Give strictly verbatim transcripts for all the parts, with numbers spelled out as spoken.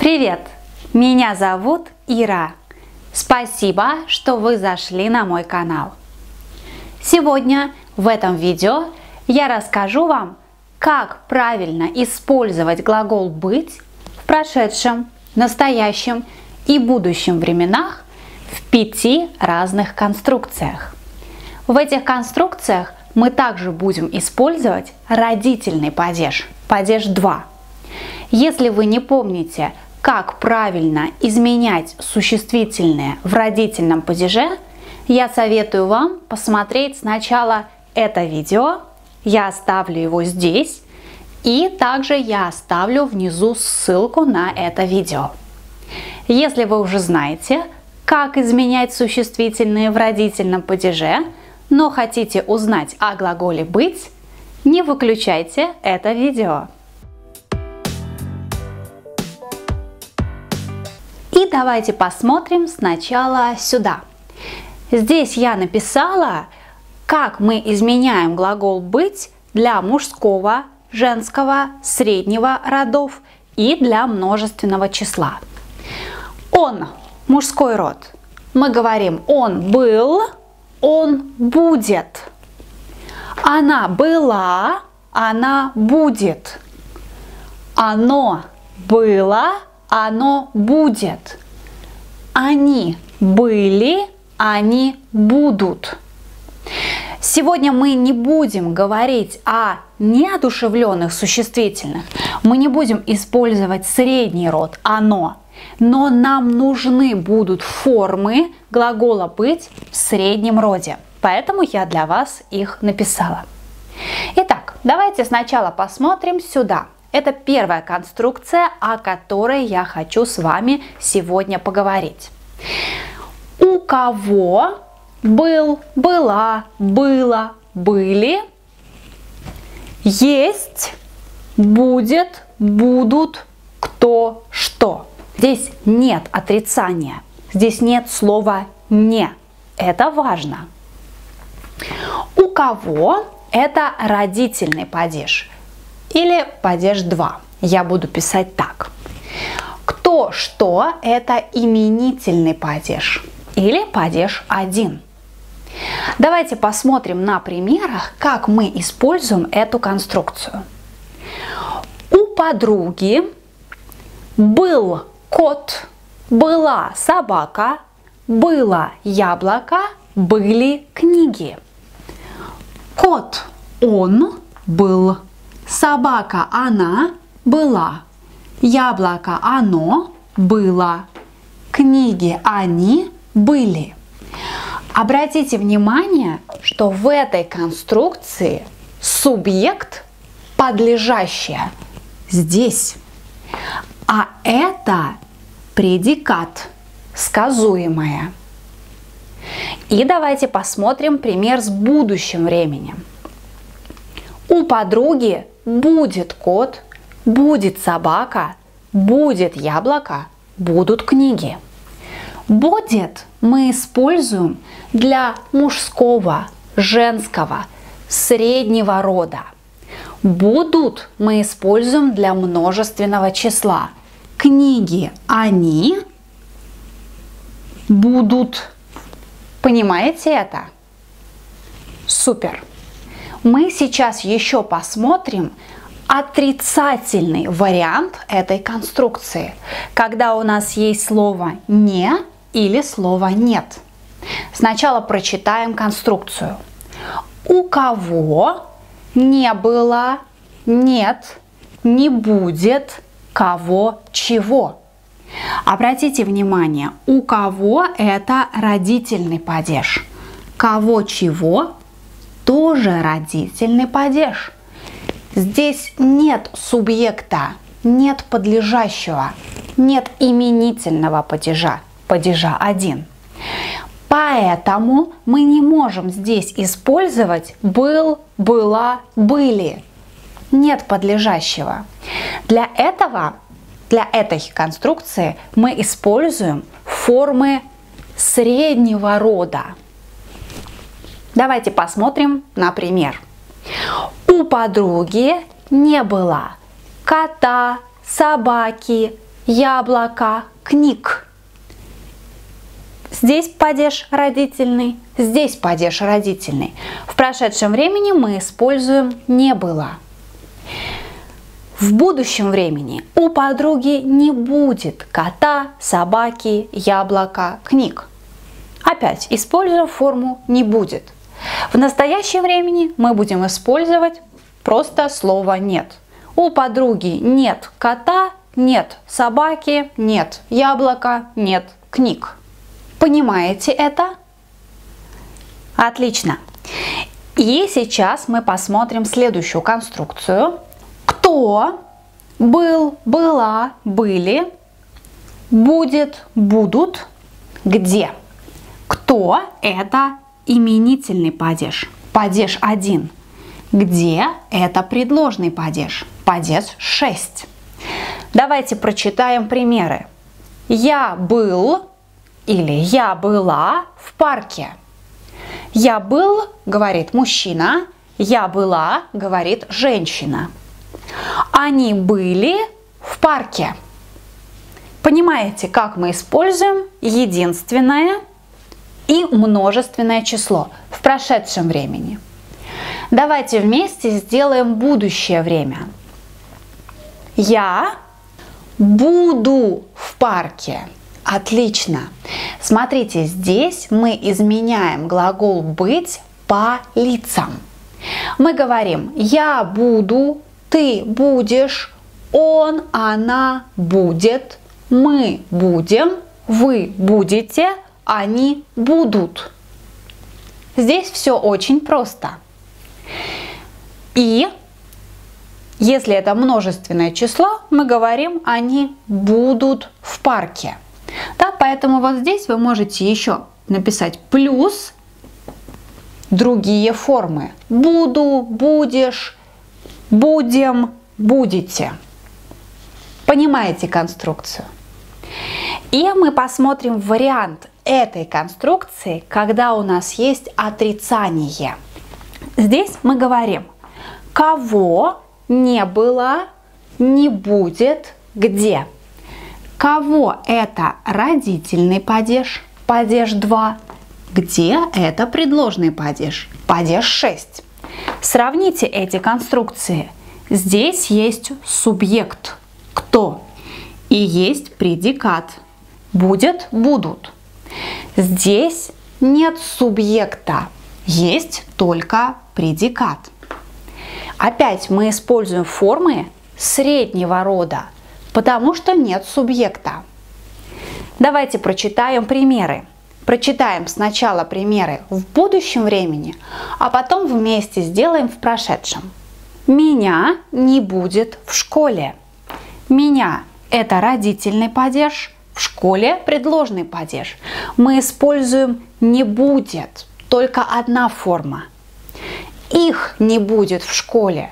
Привет! Меня зовут Ира. Спасибо, что вы зашли на мой канал. Сегодня в этом видео я расскажу вам, как правильно использовать глагол «быть» в прошедшем, настоящем и будущем временах в пяти разных конструкциях. В этих конструкциях мы также будем использовать родительный падеж, падеж два. Если вы не помните, как правильно изменять существительные в родительном падеже, я советую вам посмотреть сначала это видео, я оставлю его здесь, и также я оставлю внизу ссылку на это видео. Если вы уже знаете, как изменять существительные в родительном падеже, но хотите узнать о глаголе «быть», не выключайте это видео. И давайте посмотрим сначала сюда. Здесь я написала, как мы изменяем глагол «быть» для мужского, женского, среднего родов и для множественного числа. Он – мужской род. Мы говорим «он был», «он будет». Она была, она будет. Оно было, оно будет. Они были, они будут. Сегодня мы не будем говорить о неодушевленных существительных. Мы не будем использовать средний род «оно». Но нам нужны будут формы глагола «быть» в среднем роде. Поэтому я для вас их написала. Итак, давайте сначала посмотрим сюда. Это первая конструкция, о которой я хочу с вами сегодня поговорить. У кого был, была, было, были, есть, будет, будут, кто, что. Здесь нет отрицания, здесь нет слова «не». Это важно. У кого – это родительный падеж. Или падеж два. Я буду писать так. Кто, что – это именительный падеж. Или падеж один. Давайте посмотрим на примерах, как мы используем эту конструкцию. У подруги был кот, была собака, было яблоко, были книги. Кот – он был. Собака – она была, яблоко – оно было, книги – они были. Обратите внимание, что в этой конструкции субъект подлежащее здесь, а это предикат сказуемое. И давайте посмотрим пример с будущим временем. У подруги будет кот, будет собака, будет яблоко, будут книги. «Будет» мы используем для мужского, женского, среднего рода. «Будут» мы используем для множественного числа. Книги «они» будут. Понимаете это? Супер! Мы сейчас еще посмотрим отрицательный вариант этой конструкции, когда у нас есть слово «не» или слово «нет». Сначала прочитаем конструкцию. У кого не было, нет, не будет, кого, чего. Обратите внимание, у кого это родительный падеж, кого, чего – тоже родительный падеж. Здесь нет субъекта, нет подлежащего, нет именительного падежа, падежа один. Поэтому мы не можем здесь использовать «был», «была», «были». Нет подлежащего. Для этого, для этой конструкции мы используем формы среднего рода. Давайте посмотрим на пример. У подруги не было кота, собаки, яблоко, книг. Здесь падеж родительный, здесь падеж родительный. В прошедшем времени мы используем «не было». В будущем времени у подруги не будет кота, собаки, яблока, книг. Опять используем форму «не будет». В настоящем времени мы будем использовать просто слово «нет». У подруги нет кота, нет собаки, нет яблока, нет книг. Понимаете это? Отлично. И сейчас мы посмотрим следующую конструкцию. Кто, был, была, были, будет, будут, где. Кто – это именительный падеж, падеж один. Где – это предложный падеж, падеж шесть. Давайте прочитаем примеры. Я был или я была в парке. Я был, говорит мужчина, я была, говорит женщина. Они были в парке. Понимаете, как мы используем единственное и множественное число в прошедшем времени. Давайте вместе сделаем будущее время. Я буду в парке. Отлично. Смотрите, здесь мы изменяем глагол «быть» по лицам. Мы говорим «я буду», «ты будешь», «он», «она» будет, «мы будем», «вы будете», «они будут». Здесь все очень просто. И если это множественное число, мы говорим «они будут в парке». Да, поэтому вот здесь вы можете еще написать плюс другие формы. Буду, будешь, будем, будете. Понимаете конструкцию? И мы посмотрим вариант этой конструкции, когда у нас есть отрицание. Здесь мы говорим «кого не было, не будет, где». Кого – это родительный падеж, падеж два. Где – это предложный падеж, падеж шесть. Сравните эти конструкции. Здесь есть субъект «кто» и есть предикат «будет», «будут». Здесь нет субъекта, есть только предикат. Опять мы используем формы среднего рода, потому что нет субъекта. Давайте прочитаем примеры. Прочитаем сначала примеры в будущем времени, а потом вместе сделаем в прошедшем. Меня не будет в школе. Меня – это родительный падеж, в школе – предложный падеж. Мы используем «не будет», только одна форма. Их не будет в школе.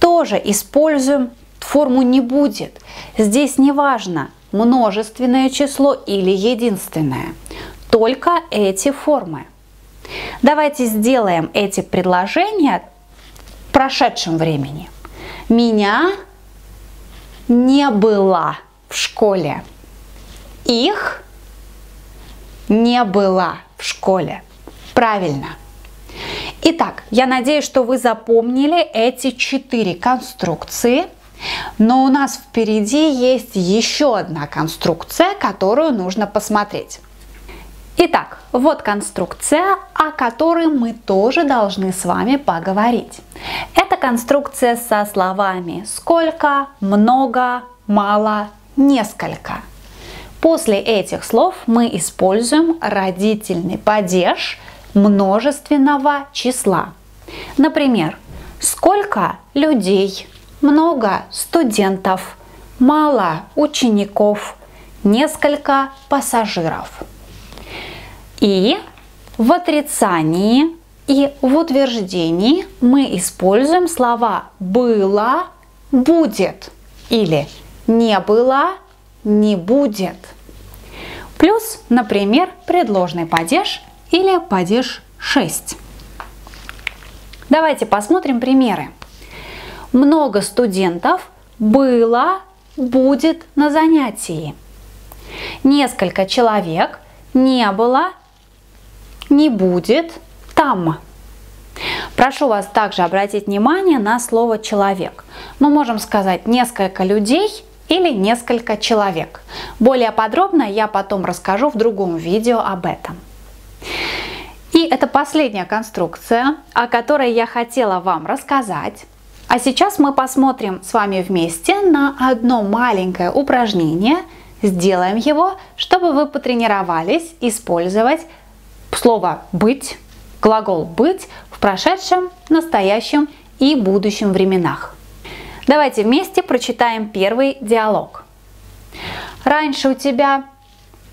Тоже используем форму «не будет». Здесь не важно, множественное число или единственное. Только эти формы. Давайте сделаем эти предложения в прошедшем времени. Меня не было в школе. Их не было в школе. Правильно. Итак, я надеюсь, что вы запомнили эти четыре конструкции. Но у нас впереди есть еще одна конструкция, которую нужно посмотреть. Итак, вот конструкция, о которой мы тоже должны с вами поговорить. Это конструкция со словами «сколько», «много», «мало», «несколько». После этих слов мы используем родительный падеж множественного числа. Например, «сколько людей», много студентов, мало учеников, несколько пассажиров. И в отрицании и в утверждении мы используем слова «было», «будет» или «не было», «не будет». Плюс, например, предложный падеж или падеж шесть. Давайте посмотрим примеры. Много студентов было будет на занятии. Несколько человек не было, не будет там. Прошу вас также обратить внимание на слово «человек». Мы можем сказать «несколько людей» или «несколько человек». Более подробно я потом расскажу в другом видео об этом. И это последняя конструкция, о которой я хотела вам рассказать. А сейчас мы посмотрим с вами вместе на одно маленькое упражнение. Сделаем его, чтобы вы потренировались использовать слово «быть», глагол «быть» в прошедшем, настоящем и будущем временах. Давайте вместе прочитаем первый диалог. Раньше у тебя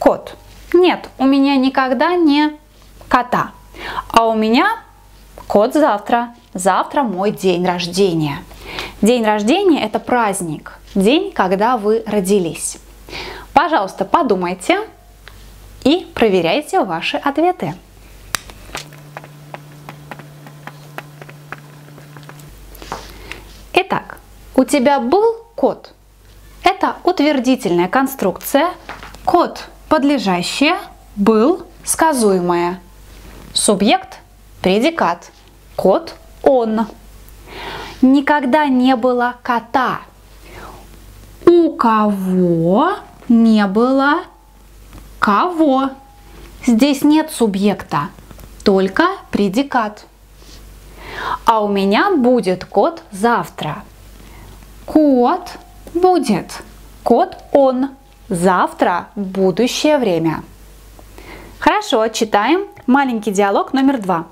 кот. Нет, у меня никогда не кота. А у меня кот завтра. Завтра мой день рождения. День рождения – это праздник, день, когда вы родились. Пожалуйста, подумайте и проверяйте ваши ответы. Итак, у тебя был кот. Это утвердительная конструкция. Кот – подлежащее, был – сказуемое. Субъект – предикат. Кот – он. Никогда не было кота. У кого не было кого? Здесь нет субъекта, только предикат. А у меня будет кот завтра. Кот будет. Кот он. Завтра будущее время. Хорошо, читаем маленький диалог номер два.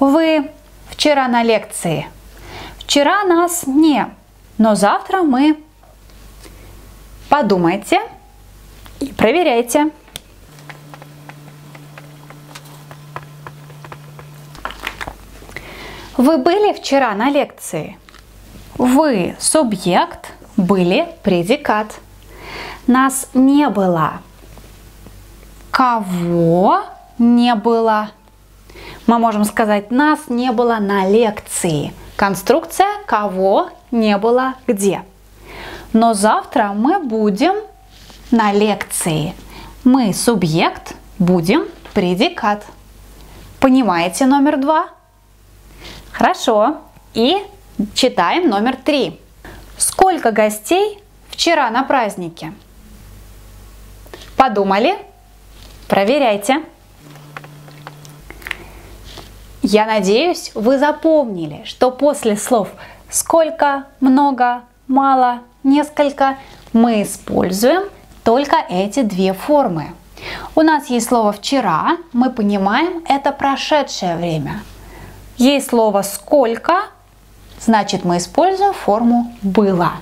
Вы вчера на лекции. Вчера нас не, но завтра мы. Подумайте и проверяйте. Вы были вчера на лекции? Вы – субъект, были – предикат. Нас не было. Кого не было? Мы можем сказать «нас не было на лекции». Конструкция «кого не было где». Но завтра мы будем на лекции. Мы – субъект, будем – предикат. Понимаете номер два? Хорошо. И читаем номер три. Сколько гостей вчера на празднике? Подумали? Проверяйте. Я надеюсь, вы запомнили, что после слов «сколько», «много», «мало», «несколько» мы используем только эти две формы. У нас есть слово «вчера», мы понимаем, это прошедшее время. Есть слово «сколько», значит, мы используем форму «было».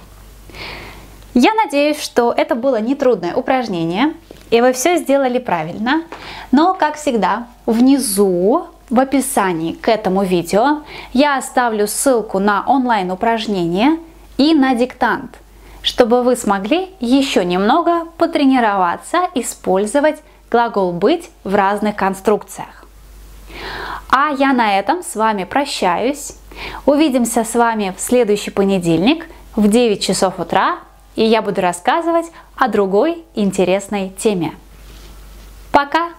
Я надеюсь, что это было нетрудное упражнение, и вы все сделали правильно. Но, как всегда, внизу в описании к этому видео я оставлю ссылку на онлайн-упражнение и на диктант, чтобы вы смогли еще немного потренироваться использовать глагол «быть» в разных конструкциях. А я на этом с вами прощаюсь. Увидимся с вами в следующий понедельник в девять часов утра, и я буду рассказывать о другой интересной теме. Пока!